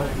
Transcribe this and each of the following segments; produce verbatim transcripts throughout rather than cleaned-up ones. Or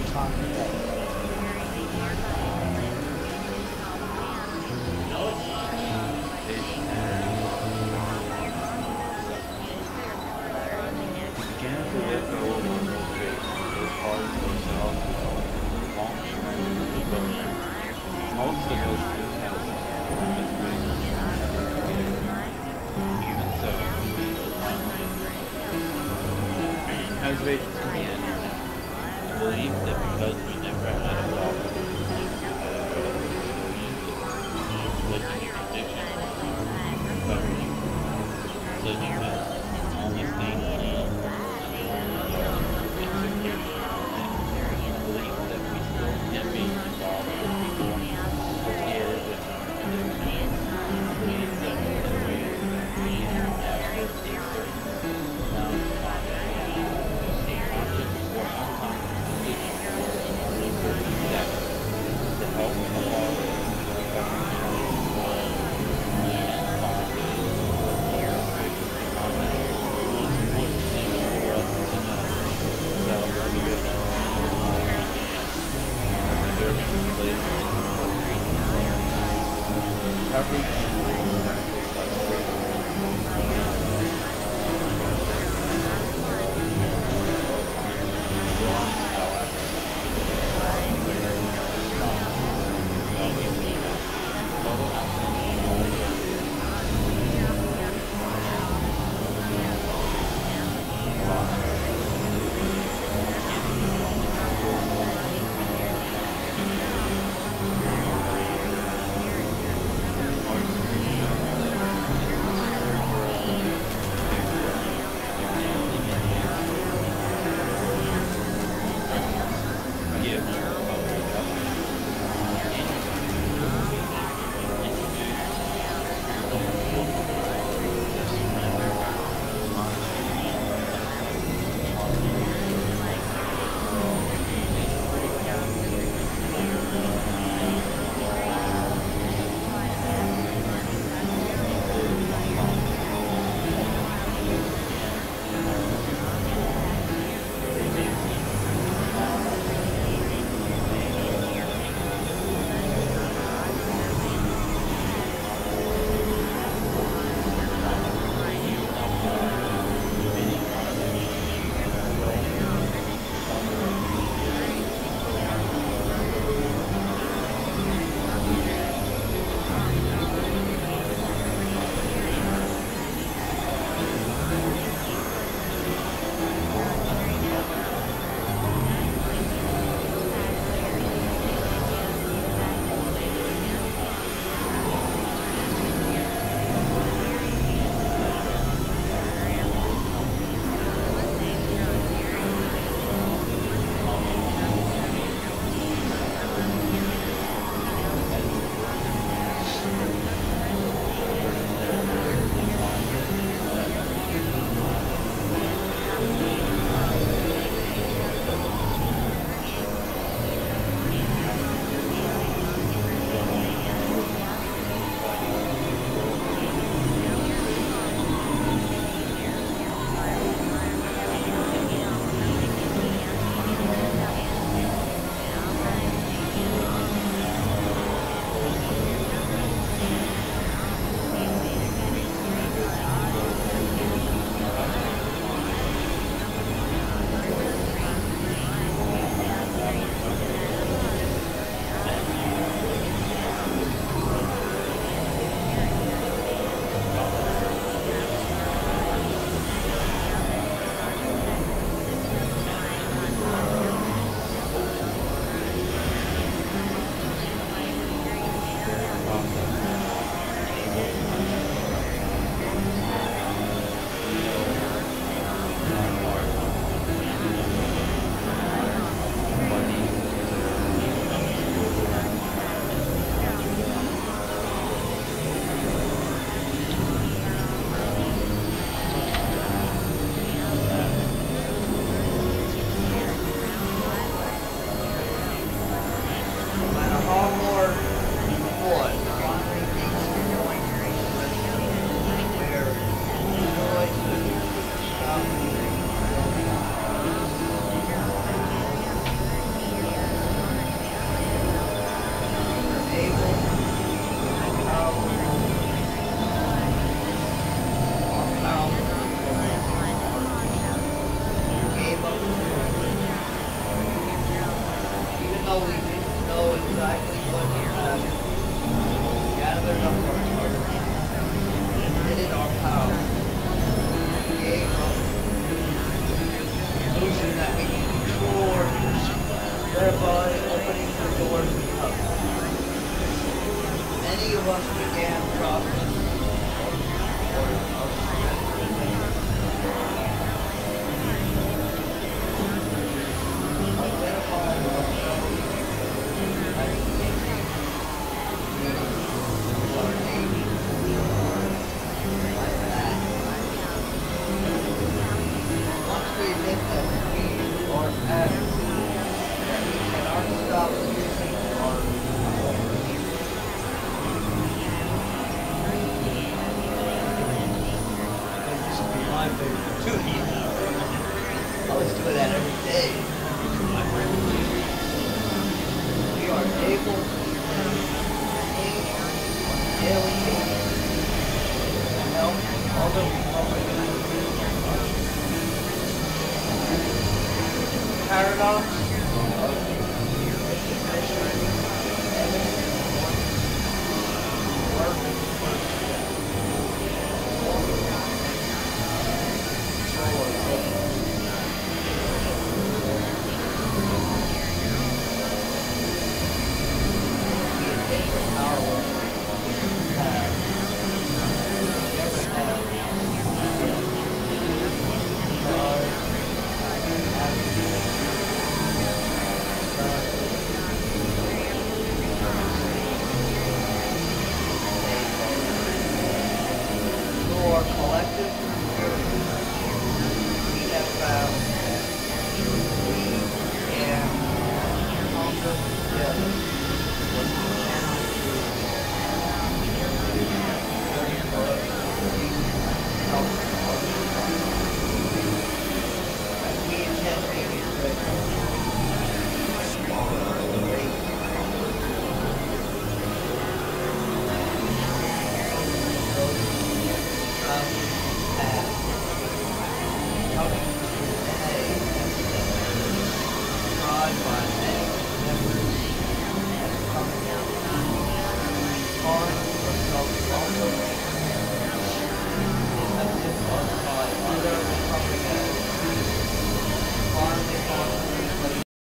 so we know exactly what you're having. Gather up our hearts. Get in our power. Create a solution that we can control our future, thereby opening the doors to help. Many of us began process of paradox.